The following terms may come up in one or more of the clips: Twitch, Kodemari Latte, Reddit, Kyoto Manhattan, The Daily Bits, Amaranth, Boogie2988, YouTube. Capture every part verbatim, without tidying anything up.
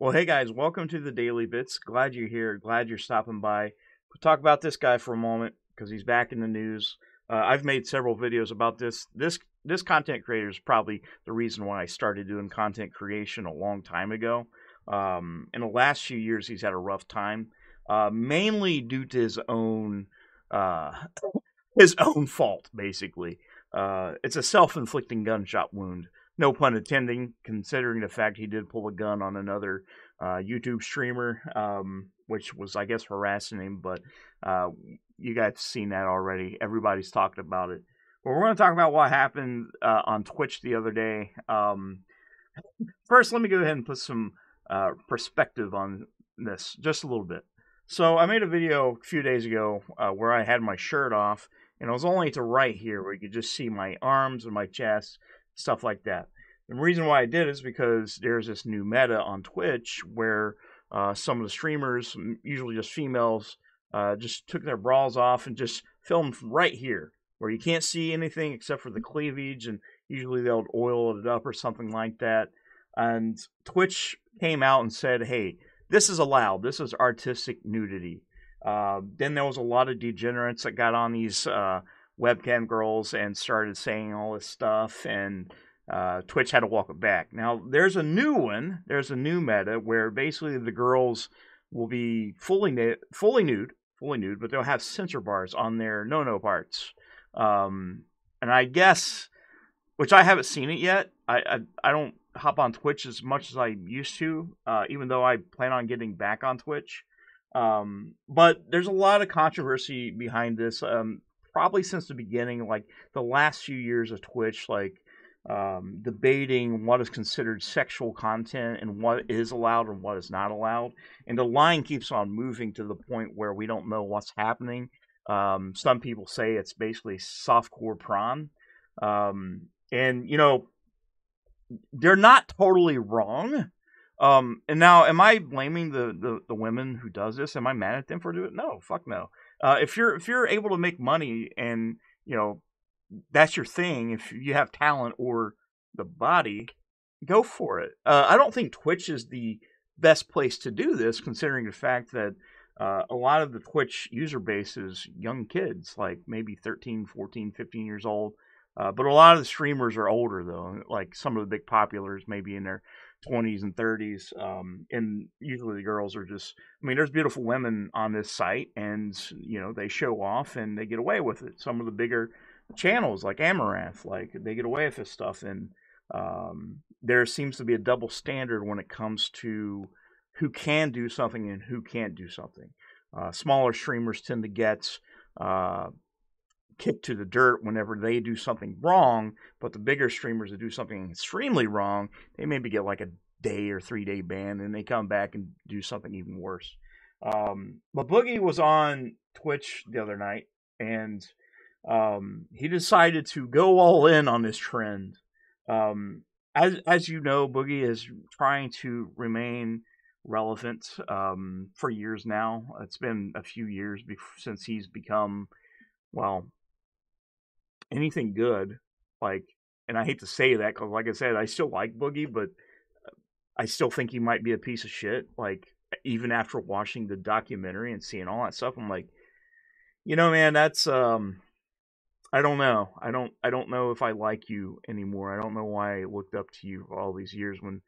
Well, hey guys, welcome to the Daily Bits. Glad you're here. Glad you're stopping by. We'll talk about this guy for a moment because he's back in the news. Uh, I've made several videos about this. This this content creator is probably the reason why I started doing content creation a long time ago. Um, in the last few years, he's had a rough time, uh, mainly due to his own uh, his own fault, basically. Uh, it's a self-inflicting gunshot wound. No pun intended, considering the fact he did pull a gun on another uh, YouTube streamer, um, which was, I guess, harassing him. But uh, you guys have seen that already. Everybody's talked about it. But we're going to talk about what happened uh, on Twitch the other day. Um, first, let me go ahead and put some uh, perspective on this just a little bit. So I made a video a few days ago uh, where I had my shirt off, and it was only to right here where you could just see my arms and my chest, stuff like that. The reason why I did is because there's this new meta on Twitch where uh, some of the streamers, usually just females, uh, just took their bras off and just filmed right here, where you can't see anything except for the cleavage, and usually they'll oil it up or something like that. And Twitch came out and said, hey, this is allowed. This is artistic nudity. Uh, then there was a lot of degenerates that got on these uh, webcam girls and started saying all this stuff, and uh, Twitch had to walk it back. Now, there's a new one. There's a new meta where basically the girls will be fully nude, fully nude, fully nude, but they'll have censor bars on their no-no parts. Um, and I guess, which I haven't seen it yet. I, I, I don't hop on Twitch as much as I used to, uh, even though I plan on getting back on Twitch. Um, but there's a lot of controversy behind this. Um, Probably since the beginning, like the last few years of Twitch, like um, debating what is considered sexual content and what is allowed and what is not allowed. And the line keeps on moving to the point where we don't know what's happening. Um, some people say it's basically softcore porn. Um, and, you know, they're not totally wrong. Um, and now, am I blaming the, the, the women who does this? Am I mad at them for doing it? No, fuck no. Uh, if you're if you're able to make money and, you know, that's your thing, if you have talent or the body, go for it. Uh, I don't think Twitch is the best place to do this, considering the fact that uh, a lot of the Twitch user base is young kids, like maybe thirteen, fourteen, fifteen years old. Uh, but a lot of the streamers are older, though, like some of the big populars maybe in their twenties and thirties, um, and usually the girls are just, I mean, there's beautiful women on this site, and, you know, they show off, and they get away with it. Some of the bigger channels, like Amaranth, like, they get away with this stuff, and um, there seems to be a double standard when it comes to who can do something and who can't do something. Uh, smaller streamers tend to get uh, kicked to the dirt whenever they do something wrong, but the bigger streamers that do something extremely wrong, they maybe get like a day or three day ban, and they come back and do something even worse. Um, but Boogie was on Twitch the other night, and um, he decided to go all in on this trend. Um, as, as you know, Boogie is trying to remain relevant um, for years now. It's been a few years since he's become, well, anything good, like, and I hate to say that because, like I said, I still like Boogie, but I still think he might be a piece of shit. Like, even after watching the documentary and seeing all that stuff, I'm like, you know, man, that's um, I don't know, I don't, I don't know if I like you anymore. I don't know why I looked up to you all these years when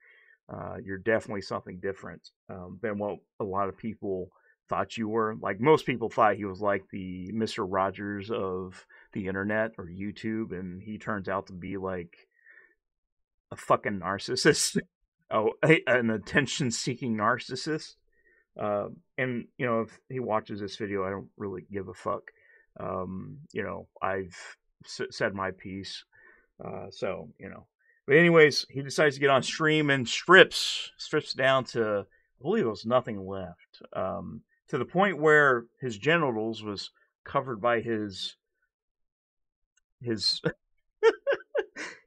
uh, you're definitely something different um, than what a lot of people thought you were. Like, most people thought he was like the Mister Rogers of the internet or YouTube, and he turns out to be like a fucking narcissist. Oh, an attention-seeking narcissist. Uh, and, you know, if he watches this video, I don't really give a fuck. Um, you know, I've s said my piece. Uh, so, you know. But anyways, he decides to get on stream and strips. Strips down to, I believe it was nothing left. Um, to the point where his genitals was covered by his his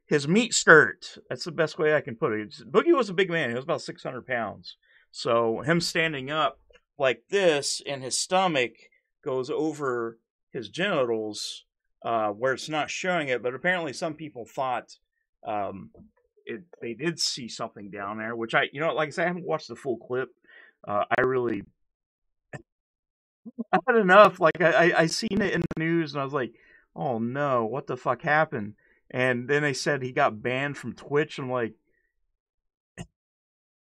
his meat skirt. That's the best way I can put it. Boogie was a big man. He was about six hundred pounds. So him standing up like this, and his stomach goes over his genitals, uh, where it's not showing it. But apparently some people thought um, it, they did see something down there, which I, you know, like I said, I haven't watched the full clip. Uh, I really, I had enough. Like I, I, I seen it in the news, and I was like, oh no, what the fuck happened? And then they said he got banned from Twitch. I'm like,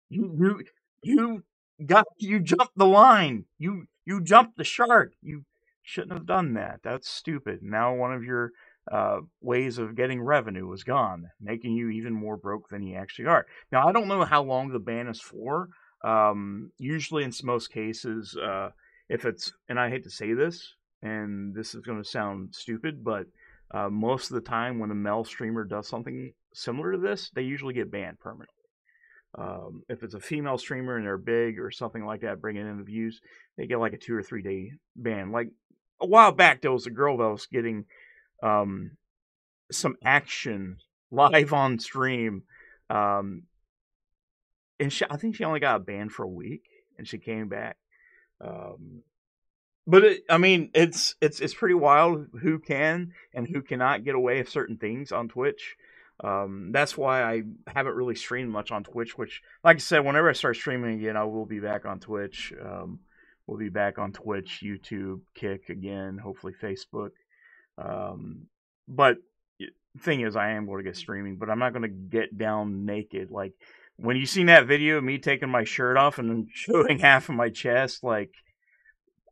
you, you, you got, you jumped the line. You, you jumped the shark. You shouldn't have done that. That's stupid. Now one of your uh, ways of getting revenue was gone, making you even more broke than you actually are. Now I don't know how long the ban is for. Um, usually in most cases, uh, if it's, and I hate to say this, and this is going to sound stupid, but uh, most of the time when a male streamer does something similar to this, they usually get banned permanently. Um, if it's a female streamer and they're big or something like that, bringing in the views, they get like a two or three day ban. Like a while back, there was a girl that was getting um, some action live on stream. Um, and she, I think she only got banned for a week and she came back. Um, but it, I mean, it's, it's, it's pretty wild who can and who cannot get away with certain things on Twitch. Um, that's why I haven't really streamed much on Twitch, which, like I said, whenever I start streaming again, I will be back on Twitch. Um, we'll be back on Twitch, YouTube, Kick again, hopefully Facebook. Um, but thing is, I am going to get streaming, but I'm not going to get down naked. Like when you seen that video of me taking my shirt off and then showing half of my chest, like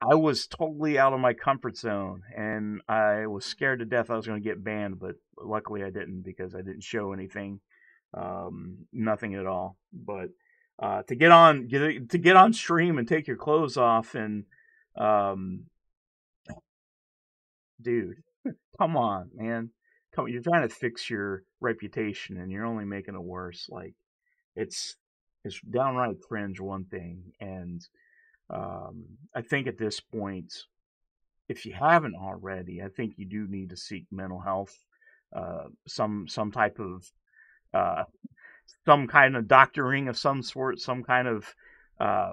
I was totally out of my comfort zone, and I was scared to death I was going to get banned, but luckily I didn't because I didn't show anything, um, nothing at all. But uh, to get on, get, to get on stream and take your clothes off, and um, dude, come on, man, come, you're trying to fix your reputation, and you're only making it worse. Like it's it's downright cringe, one thing, and. Um, I think at this point, if you haven't already, I think you do need to seek mental health, uh, some some type of, uh, some kind of doctoring of some sort, some kind of uh,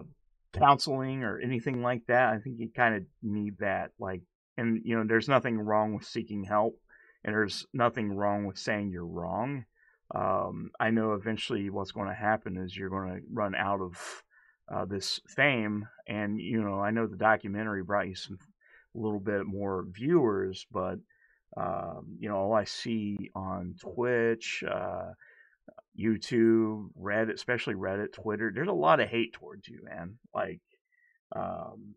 counseling or anything like that. I think you kind of need that. Like, and you know, there's nothing wrong with seeking help, and there's nothing wrong with saying you're wrong. Um, I know eventually what's going to happen is you're going to run out of. Uh, this fame, and you know, I know the documentary brought you some a little bit more viewers, but um, you know, all I see on Twitch, uh, YouTube, Reddit, especially Reddit, Twitter, there's a lot of hate towards you, man. Like, um,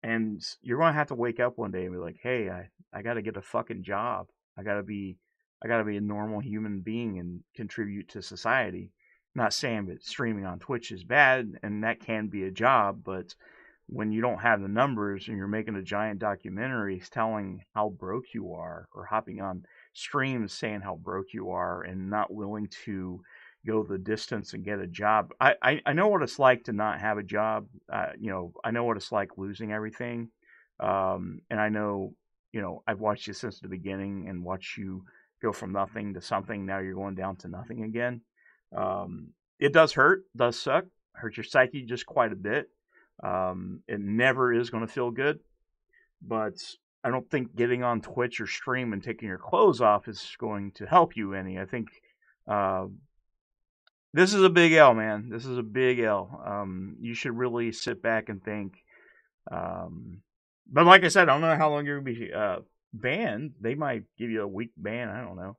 and you're gonna have to wake up one day and be like, hey, I I gotta get a fucking job. I gotta be I gotta be a normal human being and contribute to society. Not saying that streaming on Twitch is bad, and that can be a job, but when you don't have the numbers and you're making a giant documentary telling how broke you are, or hopping on streams saying how broke you are and not willing to go the distance and get a job. I, I, I know what it's like to not have a job. Uh, you know, I know what it's like losing everything. Um, and I know, you know, I've watched you since the beginning and watched you go from nothing to something. Now you're going down to nothing again. Um, it does hurt, does suck, hurt your psyche just quite a bit. Um, it never is going to feel good, but I don't think getting on Twitch or stream and taking your clothes off is going to help you any. I think, uh, this is a big L, man. This is a big L. Um, you should really sit back and think, um, but like I said, I don't know how long you're going to be, uh, banned. They might give you a week ban. I don't know.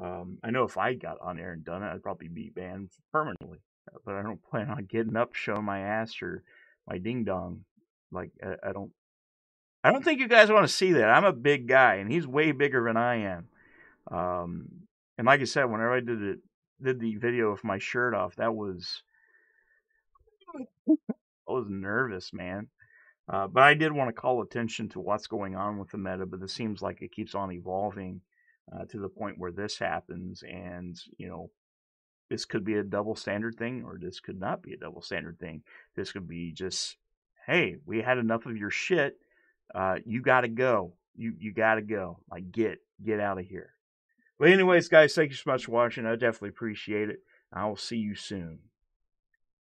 Um, I know if I got on air and done it, I'd probably be banned permanently, but I don't plan on getting up, showing my ass or my ding dong. Like I, I don't, I don't think you guys want to see that. I'm a big guy and he's way bigger than I am. Um, and like I said, whenever I did it, did the video of my shirt off, that was, I was nervous, man. Uh, but I did want to call attention to what's going on with the meta, but it seems like it keeps on evolving. Uh, to the point where this happens, and you know, this could be a double standard thing, or this could not be a double standard thing. This could be just, hey, we had enough of your shit. Uh, you gotta go. You you gotta go. Like get get out of here. But anyways, guys, thank you so much for watching. I definitely appreciate it. I will see you soon.